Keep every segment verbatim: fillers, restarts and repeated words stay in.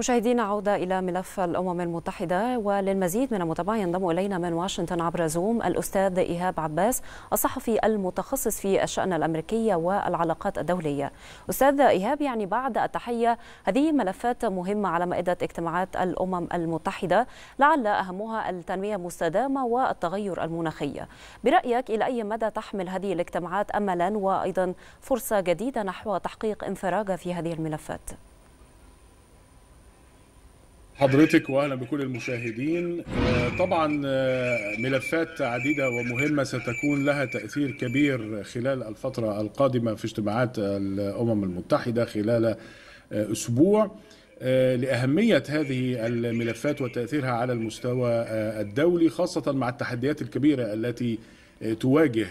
مشاهدينا، عودة إلى ملف الأمم المتحدة، وللمزيد من المتابعة ينضم إلينا من واشنطن عبر زوم الأستاذ إيهاب عباس، الصحفي المتخصص في الشأن الأمريكية والعلاقات الدولية. أستاذ إيهاب، يعني بعد التحية، هذه ملفات مهمة على مائدة اجتماعات الأمم المتحدة، لعل أهمها التنمية المستدامة والتغير المناخي. برأيك إلى أي مدى تحمل هذه الاجتماعات أملا وأيضا فرصة جديدة نحو تحقيق انفراجة في هذه الملفات؟ حضرتك واهلا بكل المشاهدين. طبعا ملفات عديده ومهمه ستكون لها تاثير كبير خلال الفتره القادمه في اجتماعات الامم المتحده خلال اسبوع، لأهمية هذه الملفات وتاثيرها على المستوى الدولي، خاصه مع التحديات الكبيره التي تواجه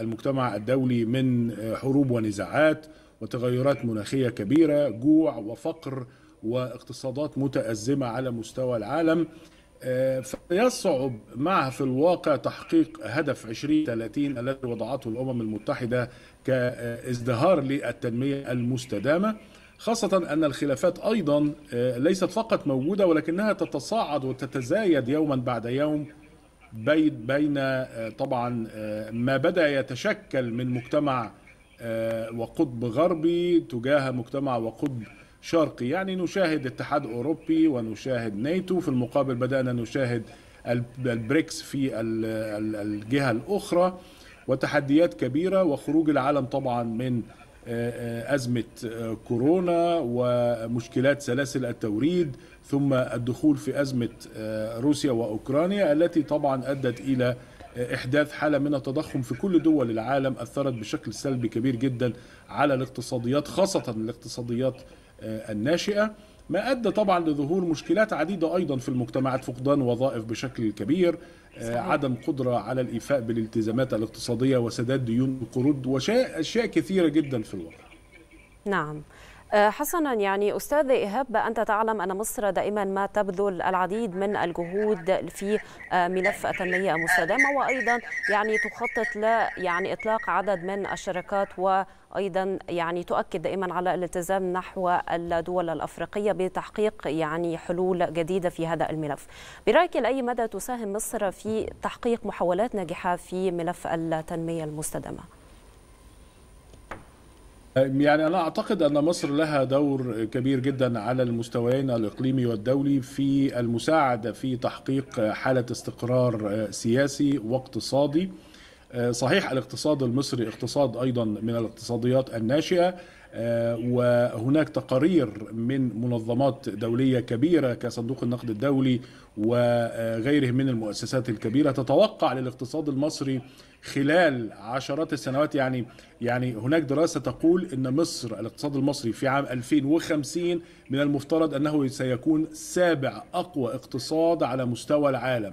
المجتمع الدولي من حروب ونزاعات وتغيرات مناخيه كبيره، جوع وفقر واقتصادات متأزمة على مستوى العالم. فيصعب معها في الواقع تحقيق هدف عشرين ثلاثين الذي وضعته الأمم المتحدة كازدهار للتنمية المستدامة، خاصة أن الخلافات أيضا ليست فقط موجودة ولكنها تتصاعد وتتزايد يوما بعد يوم بين طبعا ما بدأ يتشكل من مجتمع وقطب غربي تجاه مجتمع وقطب شرقي. يعني نشاهد اتحاد أوروبي ونشاهد ناتو، في المقابل بدأنا نشاهد البريكس في الجهة الأخرى، وتحديات كبيرة وخروج العالم طبعا من أزمة كورونا ومشكلات سلاسل التوريد، ثم الدخول في أزمة روسيا وأوكرانيا التي طبعا أدت إلى إحداث حالة من التضخم في كل دول العالم أثرت بشكل سلبي كبير جدا على الاقتصاديات، خاصة الاقتصاديات الناشئة، ما أدى طبعا لظهور مشكلات عديدة أيضا في المجتمعات، فقدان وظائف بشكل كبير، عدم قدرة على الإيفاء بالالتزامات الاقتصادية وسداد ديون القروض وأشياء كثيرة جدا في الواقع. نعم حسنا، يعني أستاذ إيهاب، أنت تعلم أن مصر دائما ما تبذل العديد من الجهود في ملف التنمية المستدامة، وأيضا يعني تخطط ل يعني إطلاق عدد من الشركات، وأيضا يعني تؤكد دائما على الالتزام نحو الدول الأفريقية بتحقيق يعني حلول جديدة في هذا الملف. برأيك إلى أي مدى تساهم مصر في تحقيق محاولات ناجحة في ملف التنمية المستدامة؟ يعني أنا أعتقد أن مصر لها دور كبير جدا على المستويين الإقليمي والدولي في المساعدة في تحقيق حالة استقرار سياسي واقتصادي. صحيح الاقتصاد المصري اقتصاد أيضا من الاقتصاديات الناشئة، وهناك تقارير من منظمات دولية كبيرة كصندوق النقد الدولي وغيره من المؤسسات الكبيرة تتوقع للاقتصاد المصري خلال عشرات السنوات. يعني يعني هناك دراسة تقول ان مصر الاقتصاد المصري في عام ألفين وخمسين من المفترض انه سيكون سابع اقوى اقتصاد على مستوى العالم.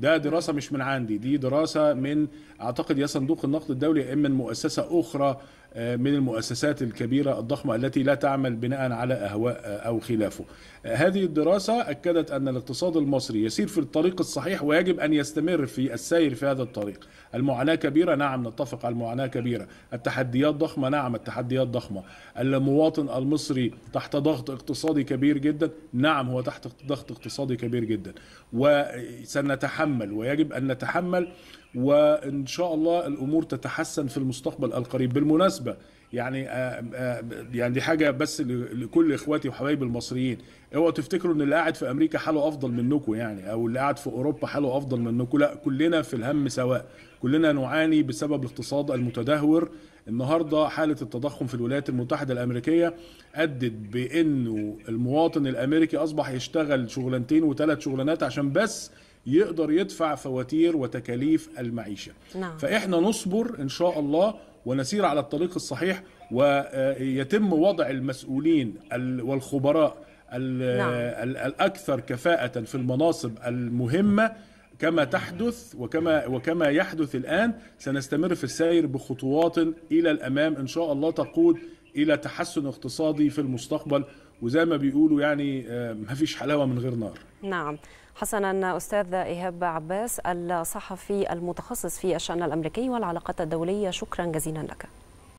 ده دراسة مش من عندي، دي دراسة من اعتقد يا صندوق النقد الدولي ام من مؤسسة اخرى من المؤسسات الكبيرة الضخمة التي لا تعمل بناء على أهواء أو خلافه. هذه الدراسة أكدت أن الاقتصاد المصري يسير في الطريق الصحيح ويجب أن يستمر في السير في هذا الطريق. المعاناة كبيرة، نعم نتفق، المعاناة كبيرة، التحديات ضخمة، نعم التحديات ضخمة، المواطن المصري تحت ضغط اقتصادي كبير جدا، نعم هو تحت ضغط اقتصادي كبير جدا، وسنتحمل ويجب أن نتحمل، وإن شاء الله الأمور تتحسن في المستقبل القريب. بالمناسبة يعني آآ آآ يعني دي حاجة بس لكل إخواتي وحبايبي المصريين، اوعوا تفتكروا إن اللي قاعد في أمريكا حاله أفضل منكم، يعني أو اللي قاعد في أوروبا حاله أفضل منكم، لا، كلنا في الهم سواء، كلنا نعاني بسبب الاقتصاد المتدهور. النهارده حالة التضخم في الولايات المتحدة الأمريكية أدت بإنه المواطن الأمريكي أصبح يشتغل شغلانتين وثلاث شغلانات عشان بس يقدر يدفع فواتير وتكاليف المعيشة. نعم. فإحنا نصبر إن شاء الله ونسير على الطريق الصحيح، ويتم وضع المسؤولين والخبراء الأكثر كفاءة في المناصب المهمة كما تحدث وكما وكما يحدث الآن. سنستمر في السير بخطوات إلى الأمام إن شاء الله تقود إلى تحسن اقتصادي في المستقبل، وزي ما بيقولوا يعني ما فيش حلاوة من غير نار. نعم حسنا، أستاذ إيهاب عباس الصحفي المتخصص في الشأن الأمريكي والعلاقات الدولية، شكرا جزيلا لك.